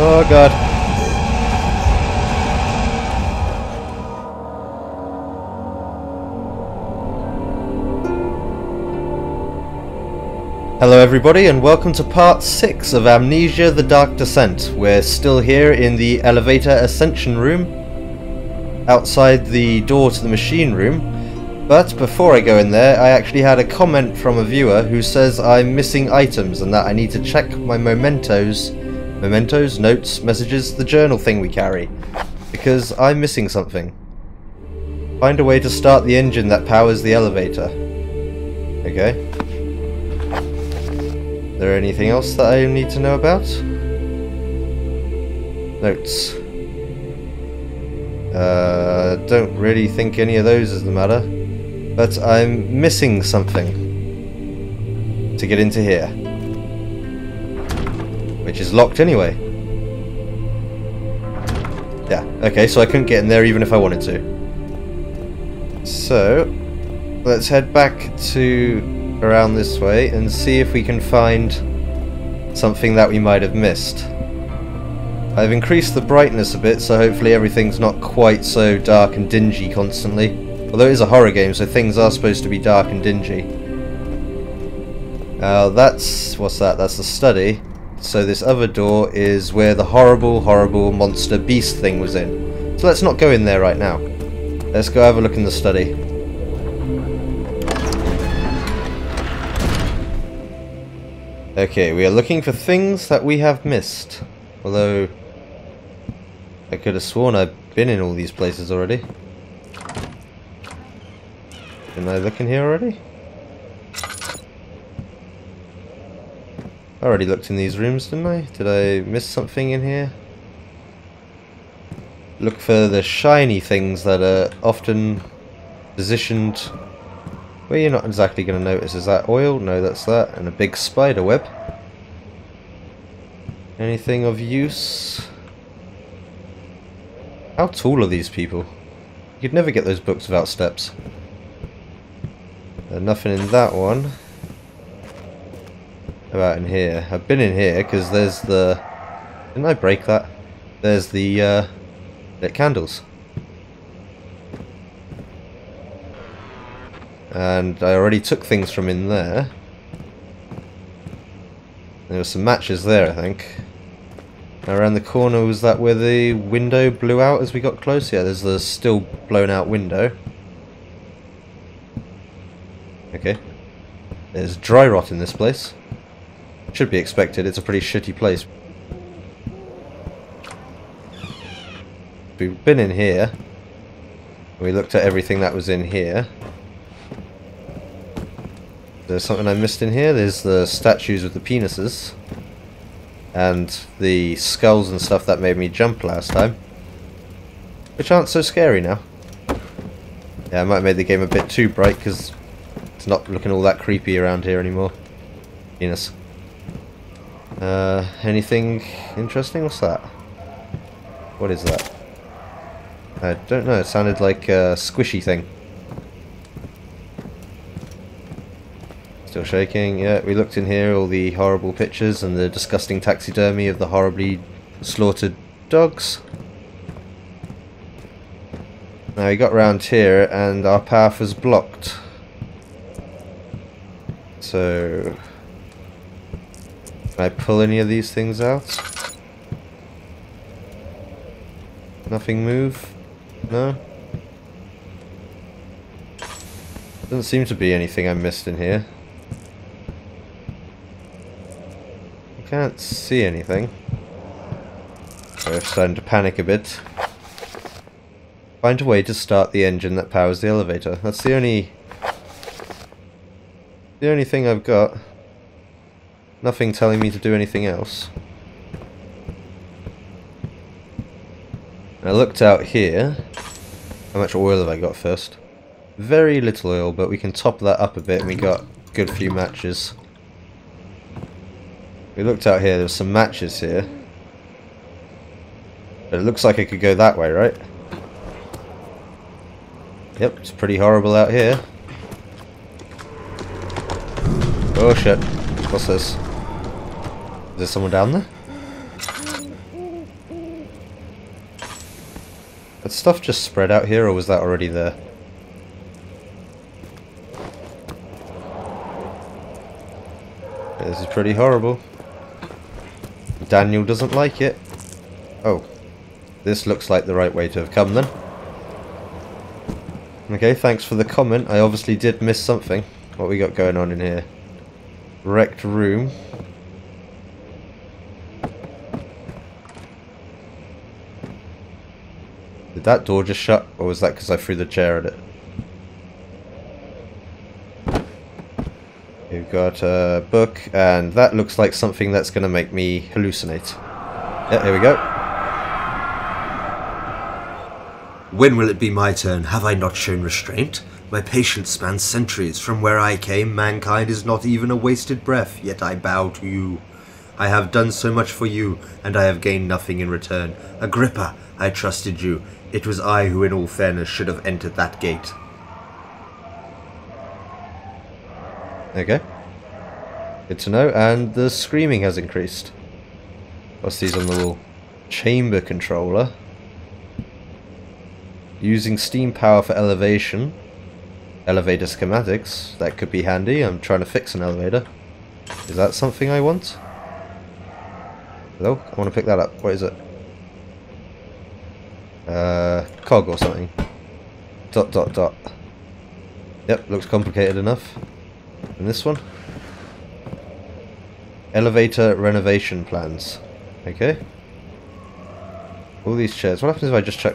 Oh god. Hello everybody and welcome to part 6 of Amnesia The Dark Descent. We're still here in the elevator ascension room, outside the door to the machine room. But before I go in there, I actually had a comment from a viewer who says I'm missing items and that I need to check my mementos. Mementos, notes, messages, the journal thing we carry, because I'm missing something. Find a way to start the engine that powers the elevator. Okay. Is there anything else that I need to know about? Notes. Don't really think any of those is the matter, but I'm missing something to get into here. Which is locked anyway. Yeah, okay, so I couldn't get in there even if I wanted to. So, let's head back to around this way and see if we can find something that we might have missed. I've increased the brightness a bit, so hopefully everything's not quite so dark and dingy constantly. Although it is a horror game, so things are supposed to be dark and dingy. That's... what's that? That's the study. So this other door is where the horrible, horrible monster beast thing was in. So let's not go in there right now. Let's go have a look in the study. Okay, we are looking for things that we have missed. Although, I could have sworn I've been in all these places already. Didn't I look in here already? I already looked in these rooms, didn't I? Did I miss something in here? Look for the shiny things that are often positioned where you're not exactly going to notice. Is that oil? No, that's that. And a big spider web. Anything of use? How tall are these people? You'd never get those books without steps. There's nothing in that one. About in here. I've been in here because there's the... Didn't I break that? There's the lit candles. And I already took things from in there. There were some matches there, I think. And around the corner, was that where the window blew out as we got close? Yeah, there's the still blown out window. Okay. There's dry rot in this place. Should be expected, it's a pretty shitty place. We've been in here. We looked at everything that was in here. There's something I missed in here. There's the statues with the penises. And the skulls and stuff that made me jump last time. Which aren't so scary now. Yeah, I might have made the game a bit too bright because it's not looking all that creepy around here anymore. Penis. Anything interesting? What's that? What is that? I don't know, it sounded like a squishy thing. Still shaking, yeah, we looked in here, all the horrible pictures and the disgusting taxidermy of the horribly slaughtered dogs. Now we got round here and our path was blocked. So... can I pull any of these things out? Nothing move? No? Doesn't seem to be anything I missed in here. I can't see anything. I'm starting to panic a bit. Find a way to start the engine that powers the elevator. That's the only thing I've got. Nothing telling me to do anything else. I looked out here. How much oil have I got first? Very little oil, but we can top that up a bit and we got a good few matches. We looked out here, there were some matches here. But it looks like I could go that way, right? Yep, it's pretty horrible out here. Oh shit. What's this? Is there someone down there? Did stuff just spread out here, or was that already there? This is pretty horrible. Daniel doesn't like it. Oh. This looks like the right way to have come, then. Okay, thanks for the comment. I obviously did miss something. What we got going on in here? Wrecked room. Did that door just shut, or was that because I threw the chair at it? We've got a book, and that looks like something that's going to make me hallucinate. Yeah, here we go. When will it be my turn? Have I not shown restraint? My patience spans centuries. From where I came, mankind is not even a wasted breath, yet I bow to you. I have done so much for you, and I have gained nothing in return. Agrippa, I trusted you. It was I who in all fairness should have entered that gate. Okay. Good to know, and the screaming has increased. What's these on the wall? Chamber controller. Using steam power for elevation. Elevator schematics. That could be handy. I'm trying to fix an elevator. Is that something I want? Hello? I want to pick that up. What is it? Cog or something. Dot dot dot. Yep, looks complicated enough. And this one? Elevator renovation plans. Okay. All these chairs. What happens if I just check?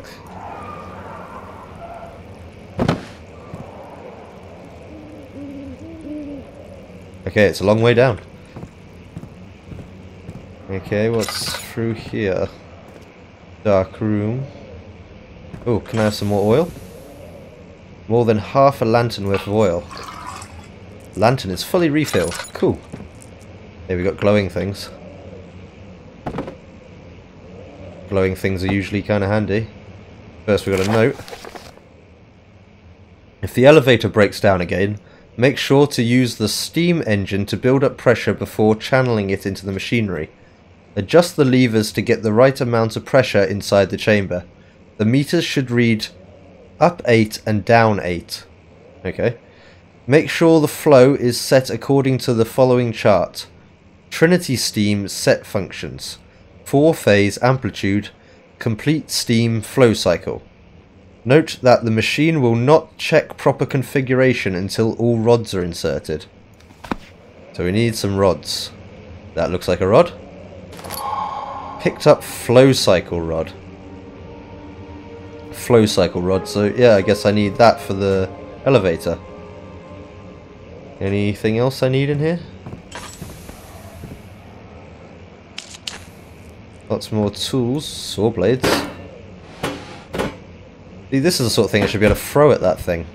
Okay, it's a long way down. Okay, what's through here? Dark room. Oh, can I have some more oil? More than half a lantern worth of oil. Lantern is fully refilled. Cool. Here we got glowing things. Glowing things are usually kind of handy. First we got a note. If the elevator breaks down again, make sure to use the steam engine to build up pressure before channeling it into the machinery. Adjust the levers to get the right amount of pressure inside the chamber. The meters should read up 8 and down 8. Okay. Make sure the flow is set according to the following chart. Trinity steam set functions. 4-phase amplitude. Complete steam flow cycle. Note that the machine will not check proper configuration until all rods are inserted. So we need some rods. That looks like a rod. Picked up flow cycle rod. Flow cycle rod. So yeah, I guess I need that for the elevator. Anything else I need in here? Lots more tools. Saw blades. See, this is the sort of thing I should be able to throw at that thing.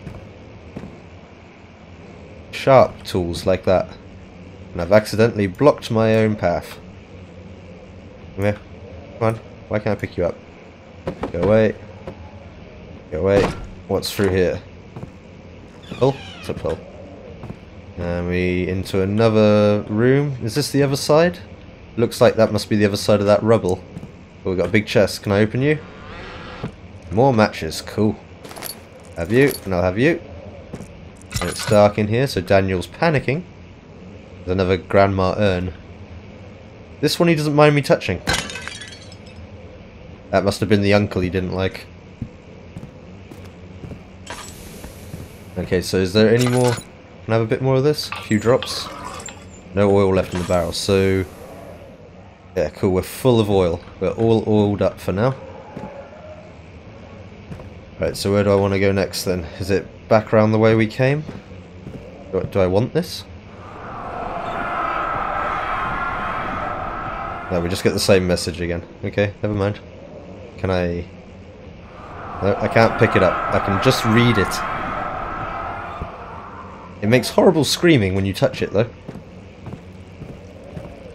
Sharp tools like that. And I've accidentally blocked my own path. Come here. Come on. Why can't I pick you up? Go away. Go away. What's through here? Pull. It's a pull. And we into another room. Is this the other side? Looks like that must be the other side of that rubble. Oh, we've got a big chest. Can I open you? More matches. Cool. Have you? And I'll have you. And it's dark in here, so Daniel's panicking. There's another grandma urn. This one he doesn't mind me touching. That must have been the uncle he didn't like. Okay, so is there any more? Can I have a bit more of this? A few drops. No oil left in the barrel, so... yeah, cool, we're full of oil. We're all oiled up for now. Right, so where do I want to go next then? Is it back around the way we came? Do I want this? No, we just get the same message again. Okay, never mind. Can I... no, I can't pick it up. I can just read it. It makes horrible screaming when you touch it, though.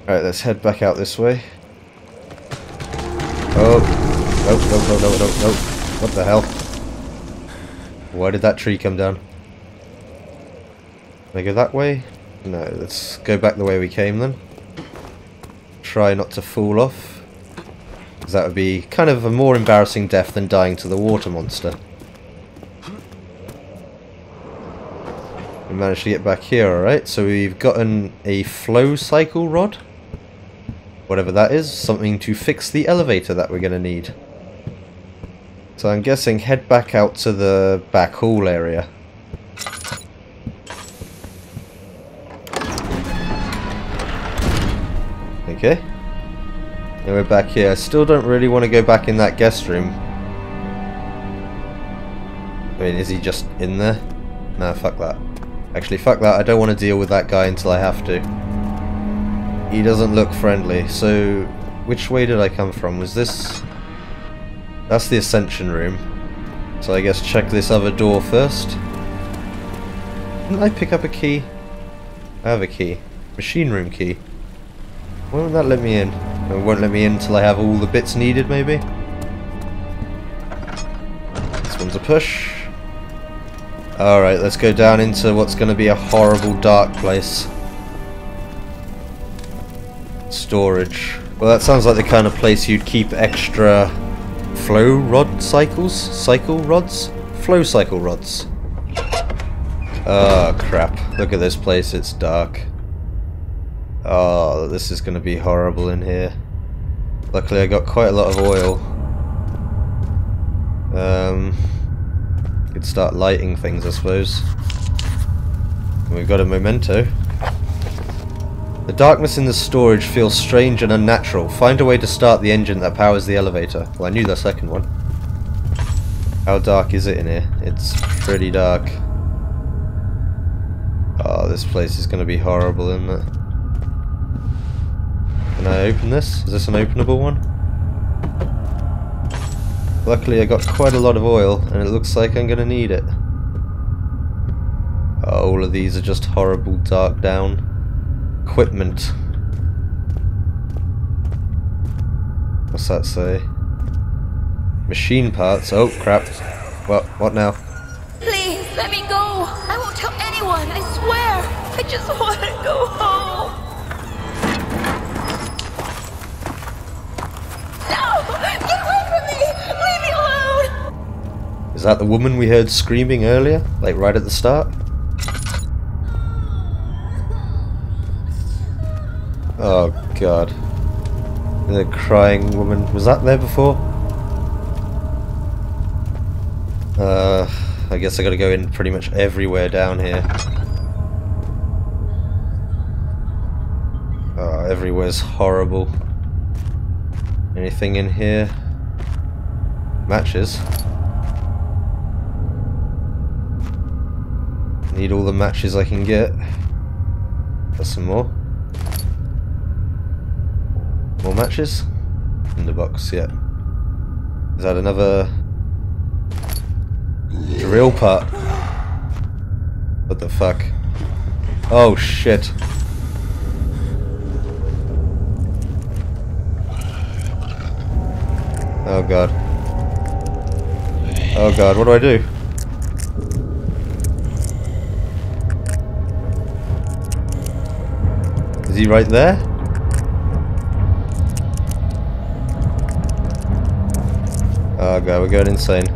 Alright, let's head back out this way. Oh. No. What the hell? Why did that tree come down? Can I go that way? No, let's go back the way we came, then. Try not to fall off. Because that would be kind of a more embarrassing death than dying to the water monster. We managed to get back here, alright. So we've gotten a flow cycle rod. Whatever that is, something to fix the elevator that we're going to need. So I'm guessing head back out to the back hall area. Okay. And we're back here. I still don't really want to go back in that guest room. I mean, is he just in there? Nah, fuck that. Actually, fuck that. I don't want to deal with that guy until I have to. He doesn't look friendly. So, which way did I come from? Was this... That's the Ascension room. So I guess check this other door first. Didn't I pick up a key? I have a key. Machine room key. Why won't that let me in? It won't let me in until I have all the bits needed, maybe? This one's a push. Alright, let's go down into what's going to be a horrible dark place. Storage. Well, that sounds like the kind of place you'd keep extra... flow rod cycles? Cycle rods? Flow cycle rods. Oh crap. Look at this place, it's dark. Oh, this is going to be horrible in here. Luckily I got quite a lot of oil. Could start lighting things, I suppose. We've got a memento. The darkness in the storage feels strange and unnatural. Find a way to start the engine that powers the elevator. Well, I knew the second one. How dark is it in here? It's pretty dark. Oh, this place is going to be horrible, isn't it? Can I open this? Is this an openable one? Luckily I got quite a lot of oil and it looks like I'm going to need it. Oh, all of these are just horrible dark down. Equipment. What's that say? Machine parts. Oh crap. What now? Please let me go. I won't tell anyone, I swear. I just want to go home. No! Get away from me! Leave me alone! Is that the woman we heard screaming earlier? Like right at the start? Oh god. The crying woman. Was that there before? I guess I gotta go in pretty much everywhere down here. Oh, everywhere's horrible. Anything in here? Matches. Need all the matches I can get. Got some more. More matches? In the box, yeah. Is that another... drill part? What the fuck? Oh shit. Oh god. Oh god, what do I do? Is he right there? Oh god, we're going insane.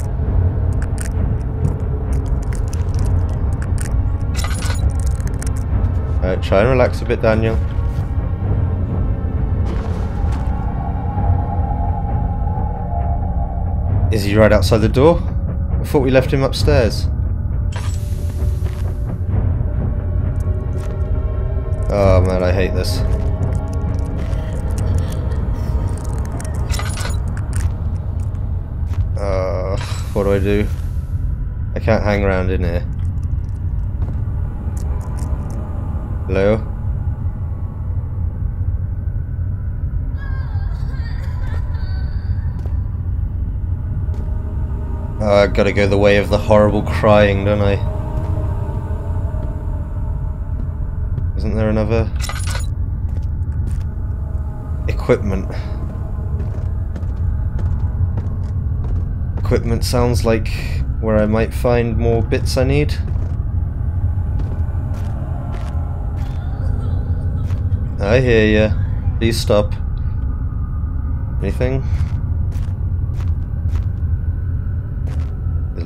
Alright, try and relax a bit, Daniel. Is he right outside the door? I thought we left him upstairs. Oh man, I hate this. What do? I can't hang around in here. Hello? Oh, I've got to go the way of the horrible crying, don't I? Isn't there another... equipment? Equipment sounds like where I might find more bits I need. I hear ya. Please stop. Anything?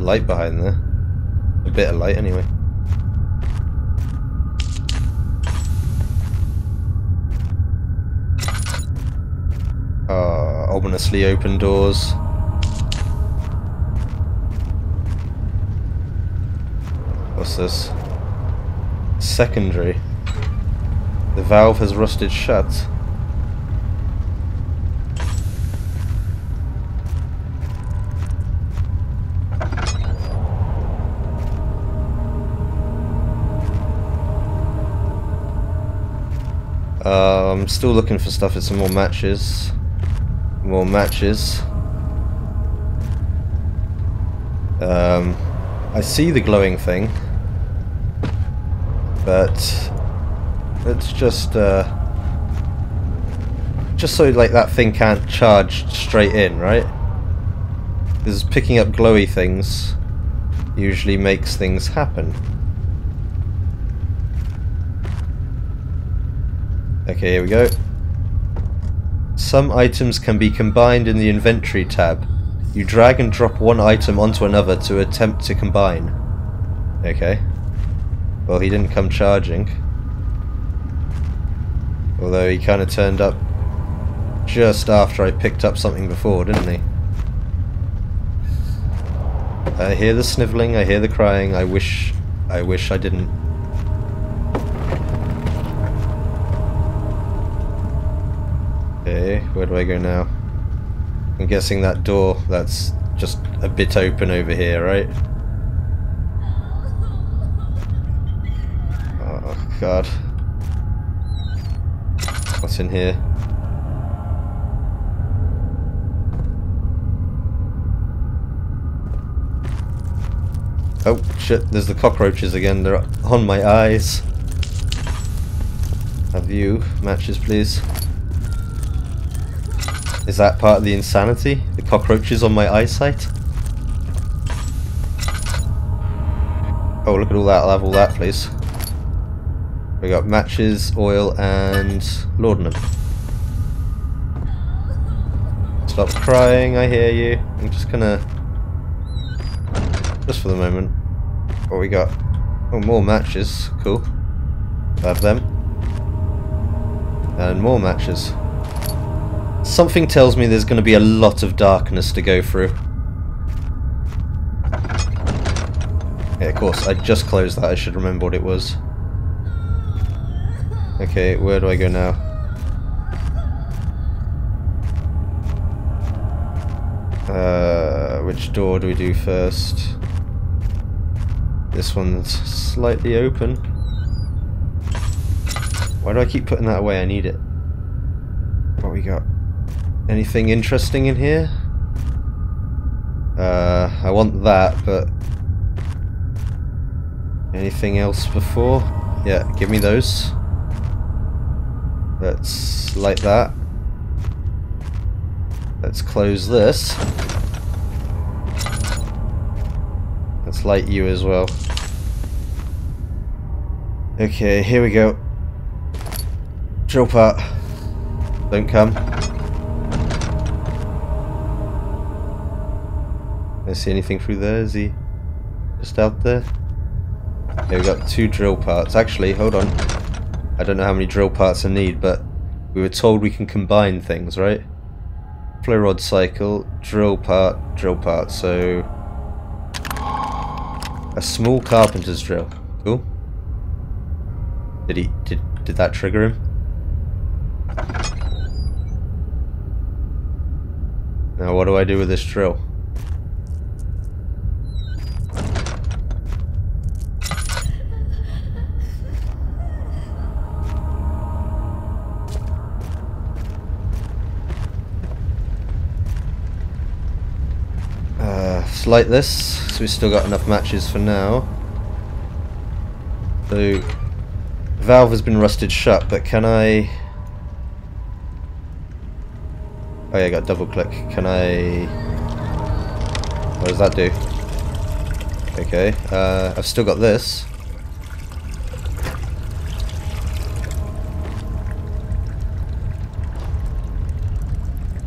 some light behind there. A bit of light anyway. Ominously open doors. What's this? Secondary. The valve has rusted shut. I'm still looking for stuff. It's some more matches. More matches. I see the glowing thing, but let's just so like that thing can't charge straight in, right? Because picking up glowy things usually makes things happen. Okay, here we go. Some items can be combined in the inventory tab. You drag and drop one item onto another to attempt to combine. Okay. Well, he didn't come charging. Although he kind of turned up just after I picked up something before, didn't he? I hear the snivelling, I hear the crying, I wish I didn't. Where do I go now? I'm guessing that door that's just a bit open over here, right? Oh god. What's in here? Oh shit, there's the cockroaches again, they're on my eyes. Have you matches please? Is that part of the insanity? The cockroaches on my eyesight? Oh, look at all that. I'll have all that, please. We got matches, oil, and laudanum. Stop crying, I hear you. I'm just gonna... just for the moment. What we got? Oh, more matches. Cool. Have them. And more matches. Something tells me there's going to be a lot of darkness to go through. Yeah, of course, I just closed that. I should remember what it was. Okay, where do I go now? Which door do we do first? This one's slightly open. Why do I keep putting that away? I need it. What we got? Anything interesting in here? I want that, but... anything else before? Yeah, give me those. Let's light that. Let's close this. Let's light you as well. Okay, here we go. Drill part. Don't come. I see anything through there? Is he just out there? Okay, we've got two drill parts. Actually, hold on. I don't know how many drill parts I need, but we were told we can combine things, right? Flow rod cycle, drill part, drill part. So a small carpenter's drill. Cool. Did that trigger him? Now what do I do with this drill? Light this, so we've still got enough matches for now. So valve has been rusted shut, but can I... oh yeah, I got double click. Can I... what does that do? Okay, I've still got this.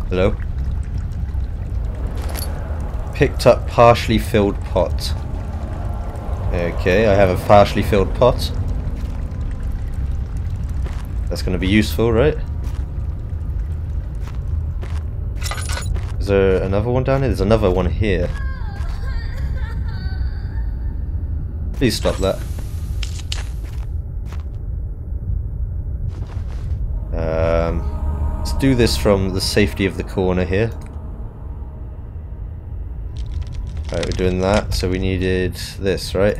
Hello? Picked up partially filled pot. Okay, I have a partially filled pot. That's going to be useful, right? Is there another one down here? There's another one here. Please stop that. Let's do this from the safety of the corner here. Right, we're doing that, so we needed this, right?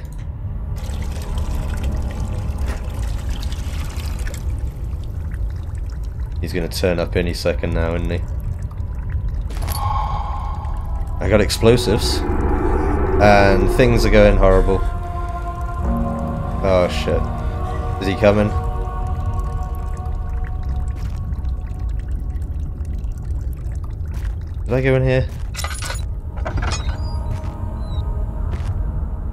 He's going to turn up any second now, isn't he? I got explosives. And things are going horrible. Oh shit. Is he coming? Did I go in here?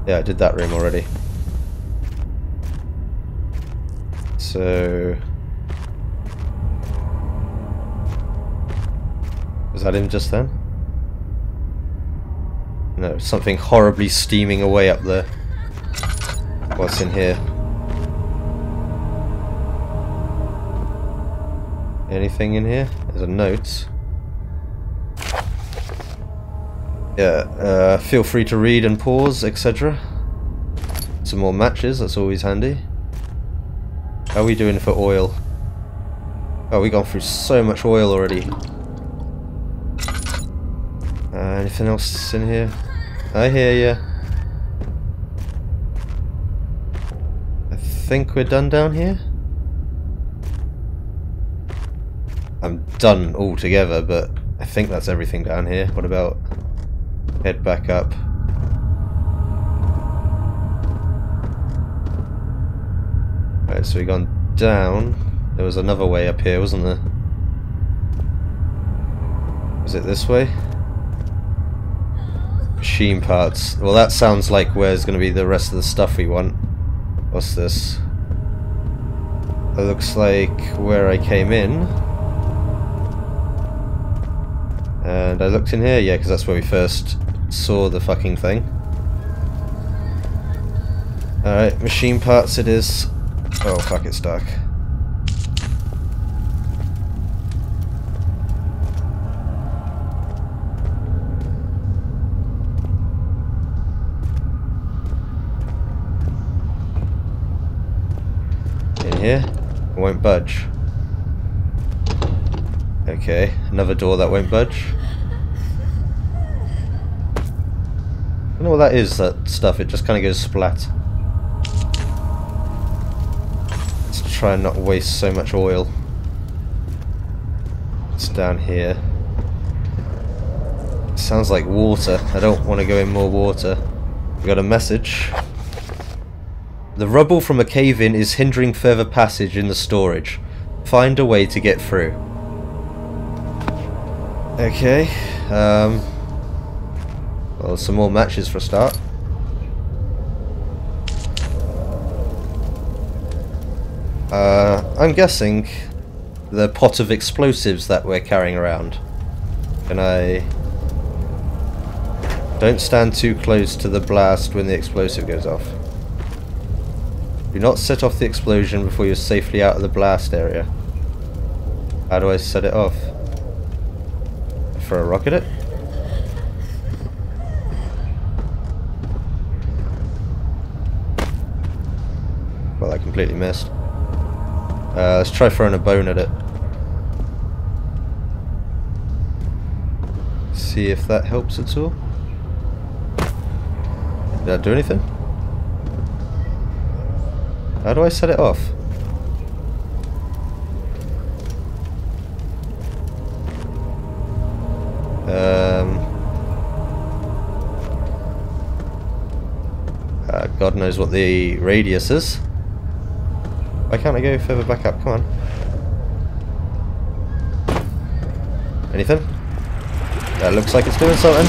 Yeah, I did that room already. So... was that him just then? No, something horribly steaming away up there. What's in here? Anything in here? There's a note. Yeah, feel free to read and pause, etc. Some more matches, that's always handy. How are we doing for oil? Oh, we've gone through so much oil already. Anything else in here? I hear ya. I think we're done down here? I'm done altogether, but I think that's everything down here. What about... head back up. Right, so we've gone down. There was another way up here, wasn't there? Was it this way? Machine parts. Well, that sounds like where's going to be the rest of the stuff we want. What's this? It looks like where I came in. And I looked in here, yeah, because that's where we first saw the fucking thing. Alright, machine parts it is. Oh fuck, it's dark. In here? It won't budge. Okay, another door that won't budge. I don't know what that is, that stuff, it just kind of goes splat. Let's try and not waste so much oil. It's down here. It sounds like water, I don't want to go in more water. We got a message. The rubble from a cave-in is hindering further passage in the storage. Find a way to get through. Okay, well, some more matches for a start. I'm guessing the pot of explosives that we're carrying around. Can I... don't stand too close to the blast when the explosive goes off. Do not set off the explosion before you're safely out of the blast area. How do I set it off? Throw a rock at it. Well, I completely missed. Let's try throwing a bone at it. See if that helps at all. Did that do anything? How do I set it off? God knows what the radius is. Why can't I go further back up? Come on. Anything? That looks like it's doing something.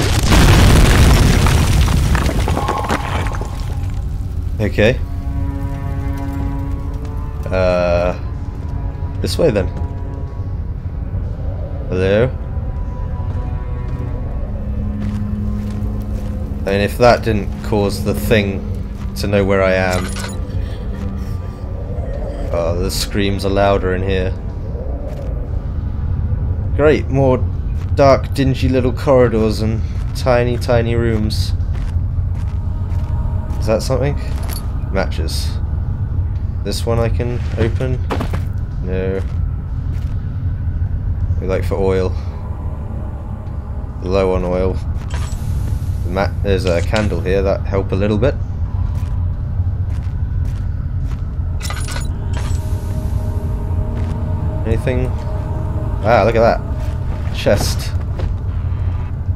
Okay. This way then. Hello? And if that didn't cause the thing to know where I am... Oh, the screams are louder in here. Great, more dark, dingy little corridors and tiny, tiny rooms. Is that something? Matches. This one I can open? No. We like for oil. Low on oil. There's a candle here, that help a little bit. Anything? Ah, look at that. Chest.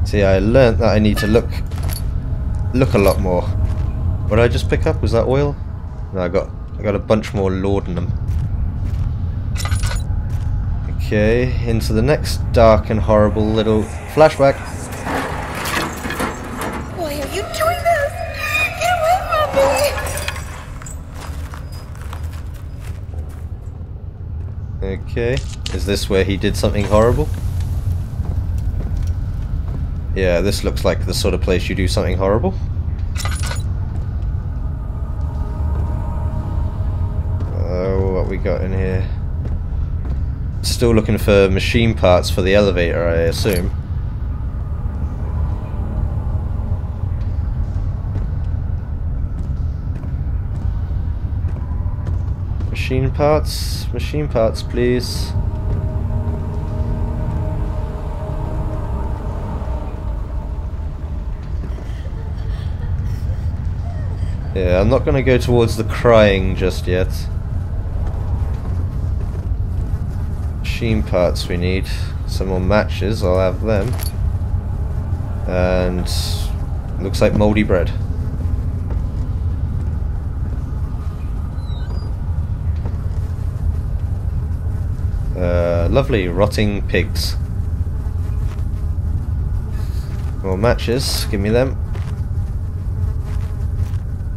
See, I learnt that I need to look a lot more. What did I just pick up? Was that oil? No, I got a bunch more laudanum. Okay, into the next dark and horrible little flashback. Why are you doing this? Get away from me! Okay, is this where he did something horrible? Yeah, this looks like the sort of place you do something horrible. What we got in here? Still looking for machine parts for the elevator, I assume. Machine parts, please. Yeah, I'm not going to go towards the crying just yet. Machine parts we need. Some more matches, I'll have them. And looks like mouldy bread. Lovely rotting pigs. More matches, give me them.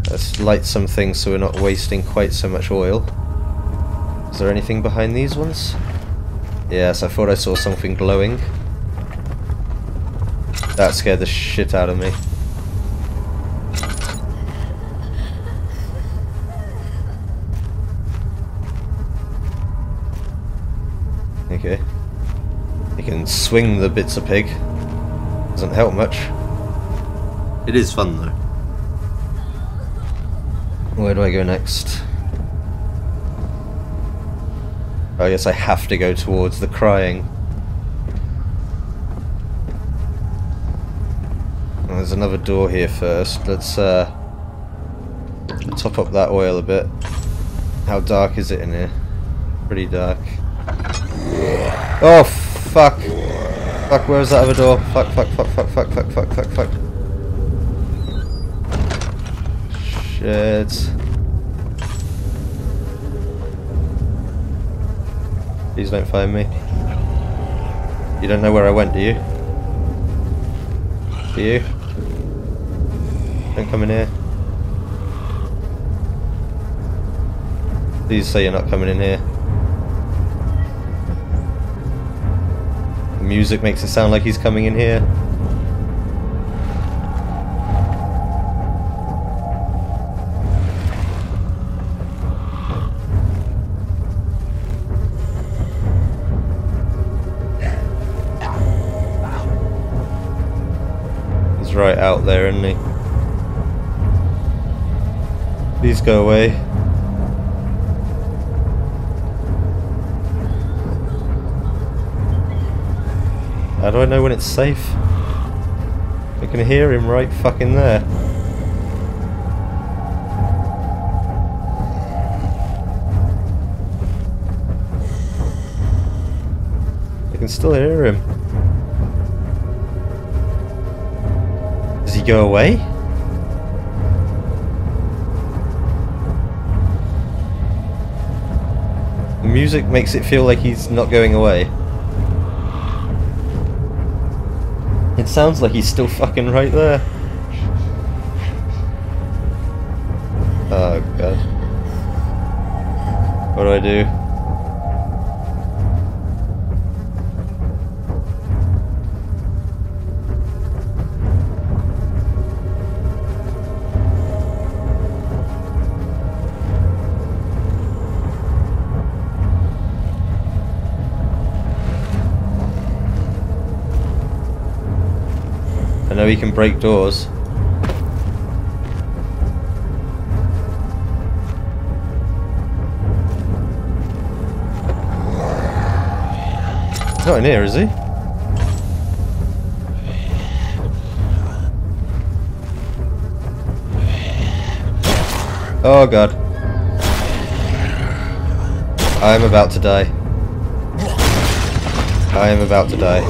Let's light some things so we're not wasting quite so much oil. Is there anything behind these ones? Yes, I thought I saw something glowing. That scared the shit out of me. Okay. You can swing the bits of pig. Doesn't help much. It is fun though. Where do I go next? I guess I have to go towards the crying. Well, there's another door here first. Let's top up that oil a bit. How dark is it in here? Pretty dark. Oh fuck! Fuck, where is that other door? Fuck, fuck, fuck, fuck, fuck, fuck, fuck, fuck, fuck. Shit. Please don't find me. You don't know where I went, do you? Do you? Don't come in here. Please say you're not coming in here. The music makes it sound like he's coming in here. Right out there, isn't he? Please go away. How do I know when it's safe? I can hear him right fucking there. I can still hear him. Go away? The music makes it feel like he's not going away. It sounds like he's still fucking right there. Oh god. What do? know he can break doors. He's not in here, is he? Oh god. I am about to die. I am about to die.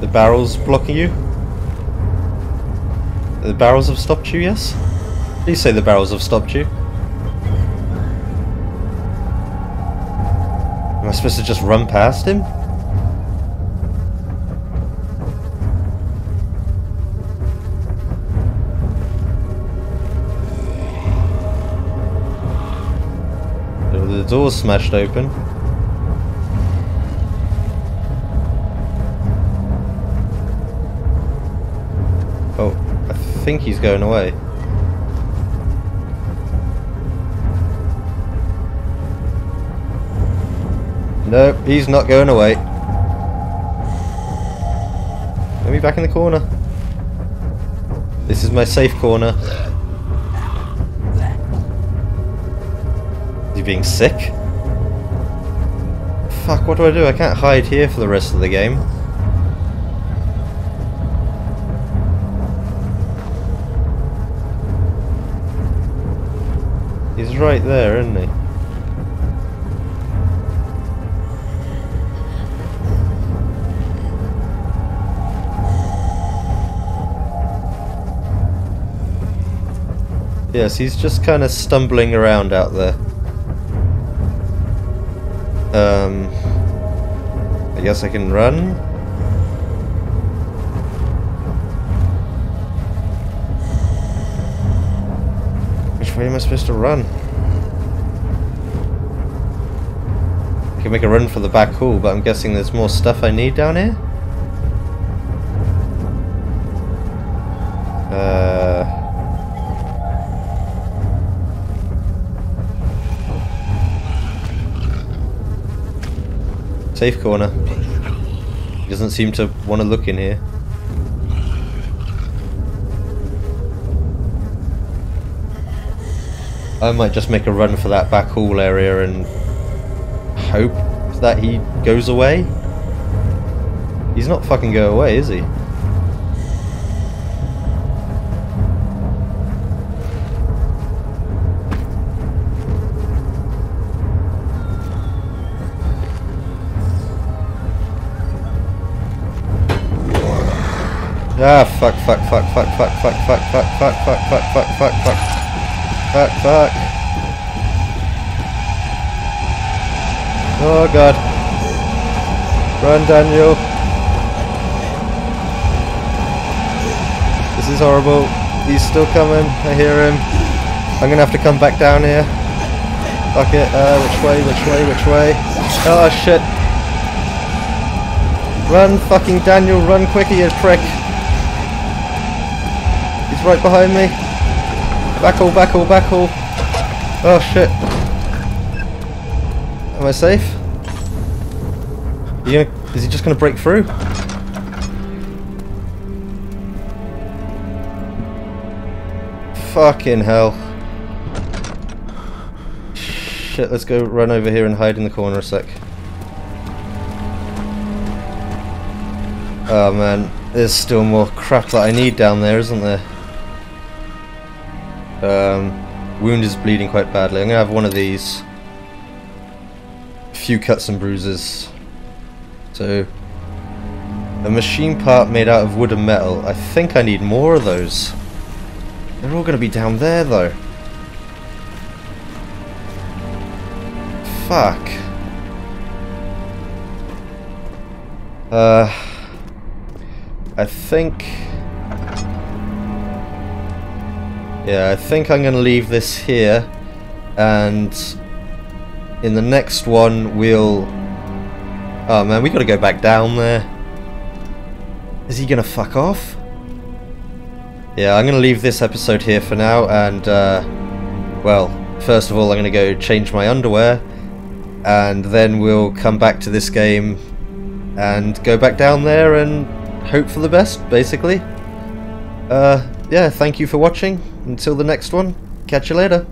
The barrels blocking you? The barrels have stopped you, yes? Please say the barrels have stopped you. Am I supposed to just run past him? The door's smashed open. Oh, I think he's going away. Nope, he's not going away. Let me back in the corner. This is my safe corner. Being sick? Fuck, what do? I can't hide here for the rest of the game. He's right there, isn't he? Yes, he's just kind of stumbling around out there. I guess I can run. Which way am I supposed to run? I can make a run for the back hall, but I'm guessing there's more stuff I need down here? Safe corner. He doesn't seem to want to look in here. I might just make a run for that back hall area and hope that he goes away. He's not fucking going away, is he? Ah, fuck. Oh god. Run, Daniel. This is horrible. He's still coming. I hear him. I'm gonna have to come back down here. Fuck it. Which way? Oh shit. Run, fucking Daniel. Run quicker, you prick. Right behind me. Back all. Oh shit. Am I safe? Is he just gonna break through? Fucking hell. Shit, let's go run over here and hide in the corner a sec. Oh man, there's still more crap that I need down there, isn't there? Wound is bleeding quite badly. I'm gonna have one of these. A few cuts and bruises. So, a machine part made out of wood and metal. I think I need more of those. They're all gonna be down there though. Fuck. I think I'm going to leave this here, and in the next one we'll... Oh man, we got to go back down there. Is he going to fuck off? Yeah, I'm going to leave this episode here for now, and well, first of all I'm going to go change my underwear, and then we'll come back to this game and go back down there and hope for the best, basically. Yeah, thank you for watching. Until the next one, catch you later.